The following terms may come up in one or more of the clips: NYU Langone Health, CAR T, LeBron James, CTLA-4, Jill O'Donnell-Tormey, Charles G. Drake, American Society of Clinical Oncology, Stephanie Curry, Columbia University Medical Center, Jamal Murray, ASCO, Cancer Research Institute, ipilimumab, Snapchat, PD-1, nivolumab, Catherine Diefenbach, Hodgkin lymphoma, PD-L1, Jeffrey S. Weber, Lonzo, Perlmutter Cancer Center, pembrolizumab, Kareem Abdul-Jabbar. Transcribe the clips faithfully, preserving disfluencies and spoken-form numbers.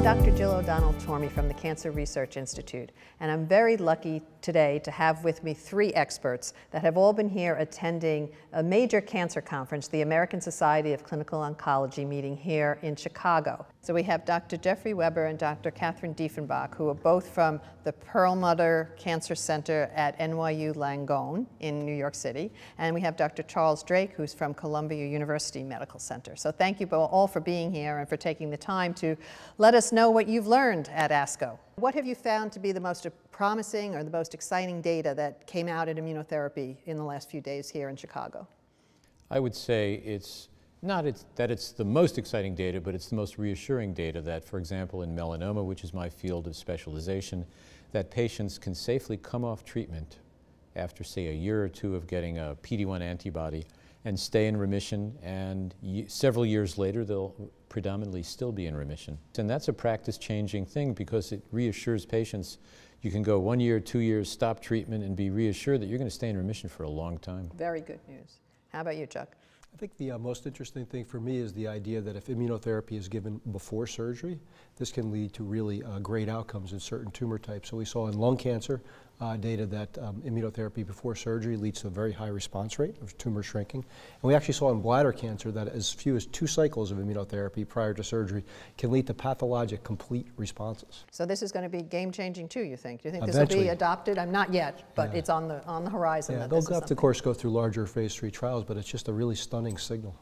I'm Doctor Jill O'Donnell-Tormey from the Cancer Research Institute, and I'm very lucky today to have with me three experts that have all been here attending a major cancer conference, the American Society of Clinical Oncology meeting here in Chicago. So we have Doctor Jeffrey Weber and Doctor Catherine Diefenbach, who are both from the Perlmutter Cancer Center at N Y U Langone in New York City, and we have Doctor Charles Drake, who's from Columbia University Medical Center. So thank you all for being here and for taking the time to let us know what you've learned at ASCO. What have you found to be the most promising or the most exciting data that came out in immunotherapy in the last few days here in Chicago? I would say it's not it's that it's the most exciting data, but it's the most reassuring data that, for example, in melanoma, which is my field of specialization, that patients can safely come off treatment after, say, a year or two of getting a P D one antibody and stay in remission, and several years later they'll predominantly still be in remission. And that's a practice-changing thing because it reassures patients you can go one year, two years, stop treatment, and be reassured that you're going to stay in remission for a long time. Very good news. How about you, Chuck? I think the uh, most interesting thing for me is the idea that if immunotherapy is given before surgery, this can lead to really uh, great outcomes in certain tumor types. So we saw in lung cancer uh, data that um, immunotherapy before surgery leads to a very high response rate of tumor shrinking. And we actually saw in bladder cancer that as few as two cycles of immunotherapy prior to surgery can lead to pathologic complete responses. So this is going to be game-changing too, you think? Do you think Eventually. This will be adopted? I'm not yet, but yeah. It's on the, on the horizon. Yeah, that they'll have to, of course, go through larger phase three trials, but it's just a really stunning signal.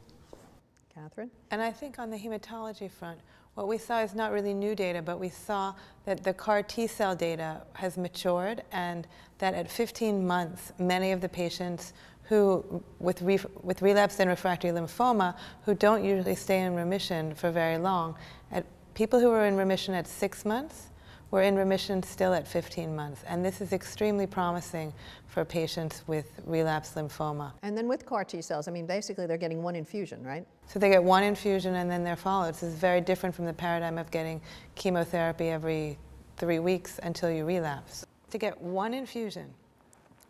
Catherine? And I think on the hematology front, what we saw is not really new data, but we saw that the CAR T cell data has matured and that at fifteen months, many of the patients who with, re with relapsed and refractory lymphoma who don't usually stay in remission for very long, at people who were in remission at six months were in remission still at fifteen months. And this is extremely promising for patients with relapsed lymphoma. And then with CAR T cells, I mean, basically they're getting one infusion, right? So they get one infusion and then they're followed. This is very different from the paradigm of getting chemotherapy every three weeks until you relapse. To get one infusion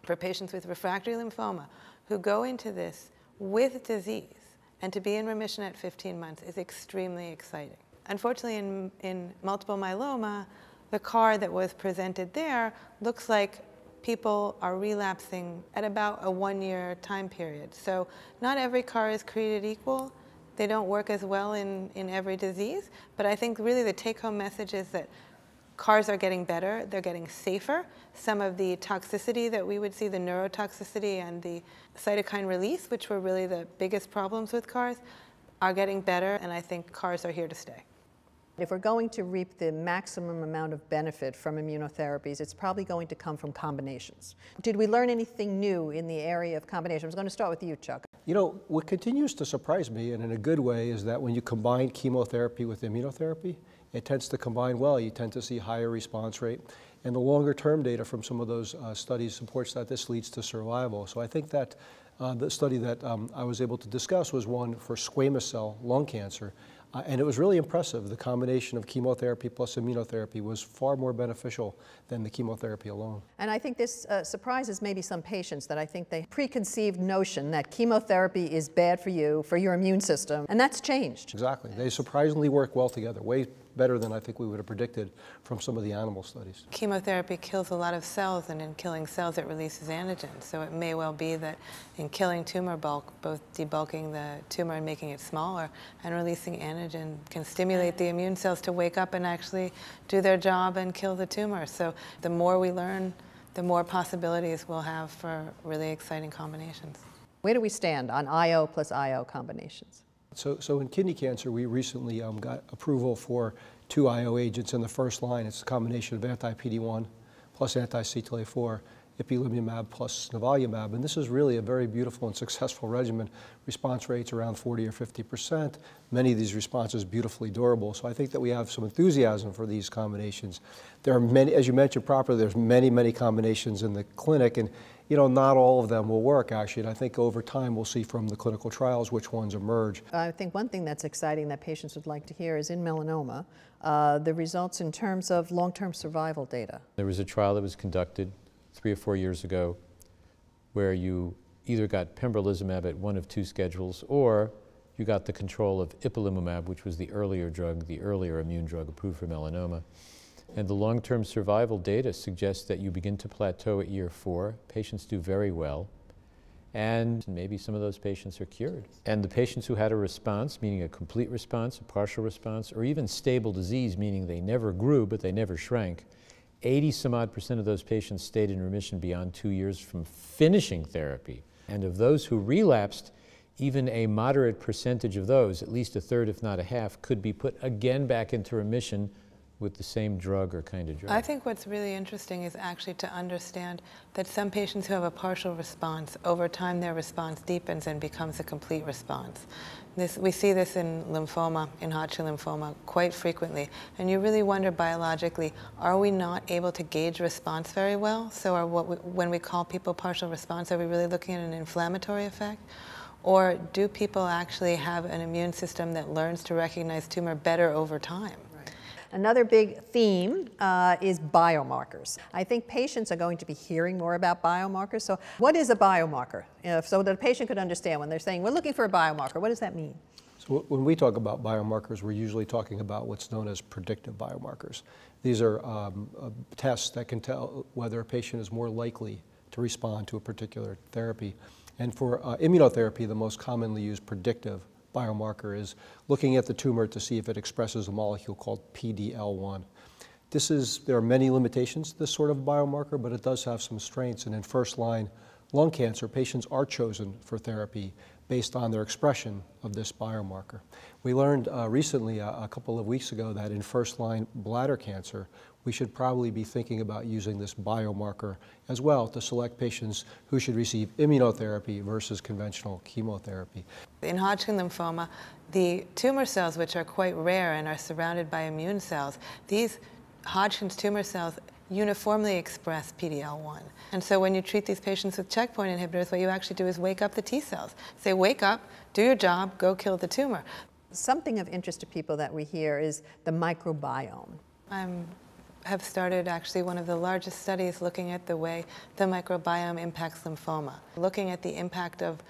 for patients with refractory lymphoma who go into this with disease and to be in remission at fifteen months is extremely exciting. Unfortunately, in, in multiple myeloma, the CAR that was presented there looks like people are relapsing at about a one-year time period. So not every CAR is created equal. They don't work as well in, in every disease. But I think really the take-home message is that CARs are getting better. They're getting safer. Some of the toxicity that we would see, the neurotoxicity and the cytokine release, which were really the biggest problems with CARs, are getting better. And I think CARs are here to stay. If we're going to reap the maximum amount of benefit from immunotherapies, it's probably going to come from combinations. Did we learn anything new in the area of combinations? I was going to start with you, Chuck. You know, what continues to surprise me, and in a good way, is that when you combine chemotherapy with immunotherapy, it tends to combine well. You tend to see higher response rate. And the longer-term data from some of those uh, studies supports that this leads to survival. So I think that uh, the study that um, I was able to discuss was one for squamous cell lung cancer. Uh, and it was really impressive. The combination of chemotherapy plus immunotherapy was far more beneficial than the chemotherapy alone. And I think this uh, surprises maybe some patients that I think they preconceived notion that chemotherapy is bad for you, for your immune system, and that's changed. Exactly. They surprisingly work well together, way better than I think we would have predicted from some of the animal studies. Chemotherapy kills a lot of cells, and in killing cells it releases antigens. So it may well be that in killing tumor bulk, both debulking the tumor and making it smaller and releasing antigens can stimulate the immune cells to wake up and actually do their job and kill the tumor. So the more we learn, the more possibilities we'll have for really exciting combinations. Where do we stand on I O plus I O combinations? So, so in kidney cancer, we recently um, got approval for two I O agents in the first line. It's a combination of anti-P D one plus anti-C T L A four. Ipilimumab plus nivolumab, and this is really a very beautiful and successful regimen. Response rates around forty or fifty percent. Many of these responses beautifully durable. So I think that we have some enthusiasm for these combinations. There are many, as you mentioned properly, there's many, many combinations in the clinic, and you know, not all of them will work, actually, and I think over time we'll see from the clinical trials which ones emerge. I think one thing that's exciting that patients would like to hear is in melanoma, uh, the results in terms of long-term survival data. There was a trial that was conducted three or four years ago, where you either got pembrolizumab at one of two schedules, or you got the control of ipilimumab, which was the earlier drug, the earlier immune drug approved for melanoma. And the long-term survival data suggests that you begin to plateau at year four. Patients do very well. And maybe some of those patients are cured. And the patients who had a response, meaning a complete response, a partial response, or even stable disease, meaning they never grew but they never shrank, eighty some odd percent of those patients stayed in remission beyond two years from finishing therapy. And of those who relapsed, even a moderate percentage of those, at least a third if not a half, could be put again back into remission with the same drug or kind of drug. I think what's really interesting is actually to understand that some patients who have a partial response, over time their response deepens and becomes a complete response. This, we see this in lymphoma, in Hodgkin lymphoma, quite frequently. And you really wonder biologically, are we not able to gauge response very well? So are what we, when we call people partial response, are we really looking at an inflammatory effect? Or do people actually have an immune system that learns to recognize tumor better over time? Another big theme uh, is biomarkers. I think patients are going to be hearing more about biomarkers. So what is a biomarker? You know, so that a patient could understand when they're saying, we're looking for a biomarker, what does that mean? So when we talk about biomarkers, we're usually talking about what's known as predictive biomarkers. These are um, uh, tests that can tell whether a patient is more likely to respond to a particular therapy. And for uh, immunotherapy, the most commonly used predictive biomarker is looking at the tumor to see if it expresses a molecule called P D L one. This is, there are many limitations to this sort of biomarker, but it does have some strengths. And in first line lung cancer, patients are chosen for therapy based on their expression of this biomarker. We learned uh, recently, uh, a couple of weeks ago, that in first line bladder cancer, we should probably be thinking about using this biomarker as well to select patients who should receive immunotherapy versus conventional chemotherapy. In Hodgkin lymphoma, the tumor cells, which are quite rare and are surrounded by immune cells, these Hodgkin's tumor cells uniformly express P D L one. And so when you treat these patients with checkpoint inhibitors, what you actually do is wake up the T cells. Say, wake up, do your job, go kill the tumor. Something of interest to people that we hear is the microbiome. I'm have started actually one of the largest studies looking at the way the microbiome impacts lymphoma, looking at the impact of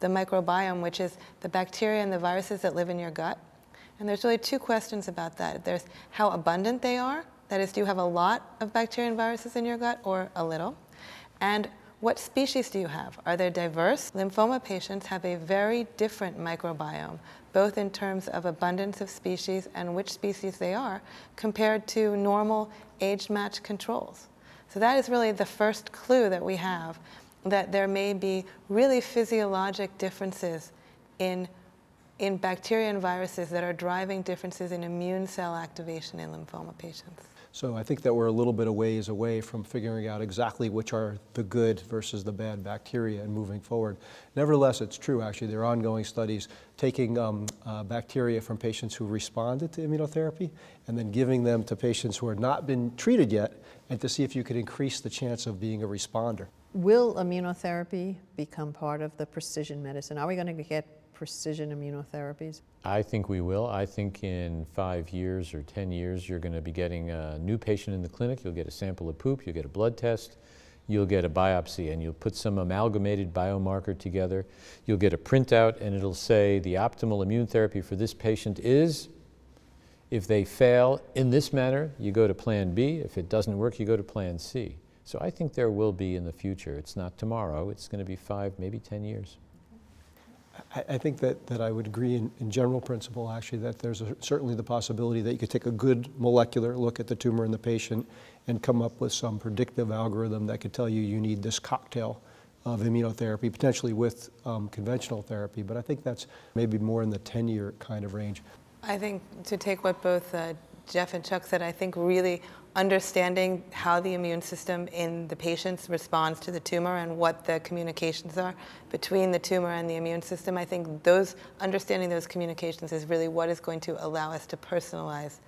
the microbiome, which is the bacteria and the viruses that live in your gut. And there's really two questions about that. There's how abundant they are, that is, do you have a lot of bacteria and viruses in your gut or a little? And what species do you have? Are they diverse? Lymphoma patients have a very different microbiome, both in terms of abundance of species and which species they are, compared to normal age-matched controls. So that is really the first clue that we have, that there may be really physiologic differences in, in bacteria and viruses that are driving differences in immune cell activation in lymphoma patients. So I think that we're a little bit a ways away from figuring out exactly which are the good versus the bad bacteria and moving forward. Nevertheless, it's true, actually. There are ongoing studies taking um, uh, bacteria from patients who responded to immunotherapy and then giving them to patients who have not been treated yet, and to see if you could increase the chance of being a responder. Will immunotherapy become part of the precision medicine? Are we going to get precision immunotherapies? I think we will. I think in five years or ten years, you're going to be getting a new patient in the clinic. You'll get a sample of poop, you'll get a blood test, you'll get a biopsy, and you'll put some amalgamated biomarker together. You'll get a printout, and it'll say the optimal immune therapy for this patient is, if they fail in this manner, you go to plan B. If it doesn't work, you go to plan C. So I think there will be in the future. It's not tomorrow. It's going to be five, maybe ten years. I think that, that I would agree in, in general principle, actually, that there's a, certainly the possibility that you could take a good molecular look at the tumor in the patient and come up with some predictive algorithm that could tell you you need this cocktail of immunotherapy, potentially with um, conventional therapy. But I think that's maybe more in the ten-year kind of range. I think, to take what both uh, Jeff and Chuck said, I think really understanding how the immune system in the patients responds to the tumor and what the communications are between the tumor and the immune system, I think those understanding those communications is really what is going to allow us to personalize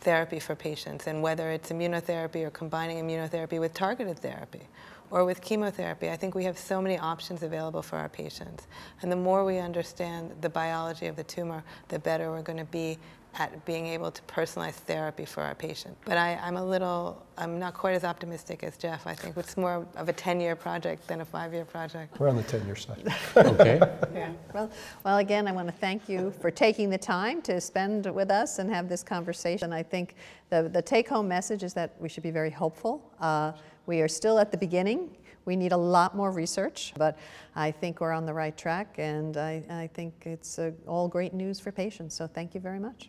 therapy for patients, and whether it's immunotherapy or combining immunotherapy with targeted therapy or with chemotherapy. I think we have so many options available for our patients. And the more we understand the biology of the tumor, the better we're going to be at being able to personalize therapy for our patient. But I, I'm a little, I'm not quite as optimistic as Jeff. I think it's more of a ten-year project than a five-year project. We're on the ten-year side. Okay. Yeah. Well, well, again, I want to thank you for taking the time to spend with us and have this conversation. I think the, the take-home message is that we should be very hopeful. Uh, we are still at the beginning. We need a lot more research, but I think we're on the right track, and I, I think it's uh, all great news for patients. So thank you very much.